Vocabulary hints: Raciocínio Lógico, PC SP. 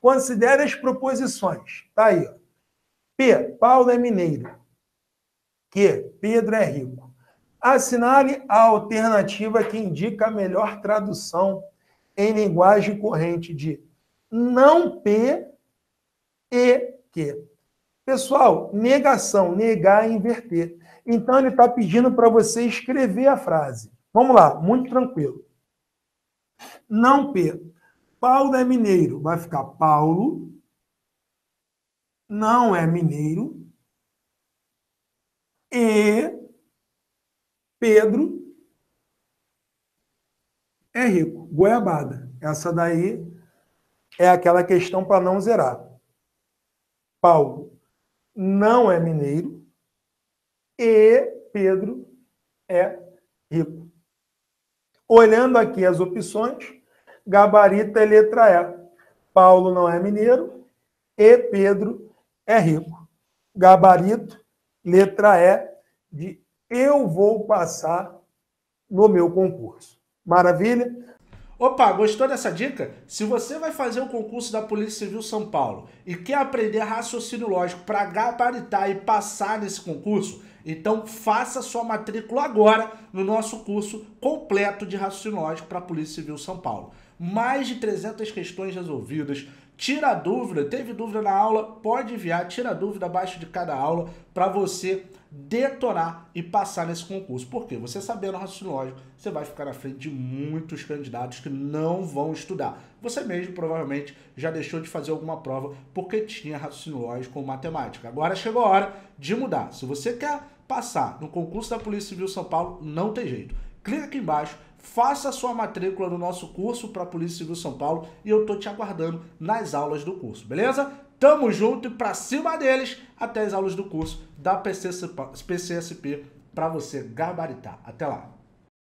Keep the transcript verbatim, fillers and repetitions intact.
Considere as proposições. Está aí. Ó. P. Paulo é mineiro. Q. Pedro é rico. Assinale a alternativa que indica a melhor tradução em linguagem corrente de não P e Q. Pessoal, negação, negar e inverter. Então, ele está pedindo para você escrever a frase. Vamos lá, muito tranquilo. Não P. Paulo é mineiro. Vai ficar Paulo. Não é mineiro. E Pedro é rico. Goiabada. Essa daí é aquela questão para não zerar. Paulo não é mineiro. E Pedro é rico. Olhando aqui as opções, gabarito é letra E. Paulo não é mineiro e Pedro é rico. Gabarito, letra E, de eu vou passar no meu concurso. Maravilha? Opa, gostou dessa dica? Se você vai fazer o concurso da Polícia Civil São Paulo e quer aprender raciocínio lógico para gabaritar e passar nesse concurso, então faça sua matrícula agora no nosso curso completo de raciocínio lógico para a Polícia Civil São Paulo. Mais de trezentas questões resolvidas. Tira a dúvida, teve dúvida na aula, pode enviar, tira a dúvida abaixo de cada aula para você detonar e passar nesse concurso. Por quê? Você sabendo o raciocínio lógico, você vai ficar na frente de muitos candidatos que não vão estudar. Você mesmo provavelmente já deixou de fazer alguma prova porque tinha raciocínio lógico ou matemática. Agora chegou a hora de mudar. Se você quer passar no concurso da Polícia Civil São Paulo, não tem jeito. Clica aqui embaixo, faça a sua matrícula no nosso curso para a Polícia Civil São Paulo e eu tô te aguardando nas aulas do curso, beleza? Tamo junto e pra cima deles até as aulas do curso da P C S P para você gabaritar. Até lá!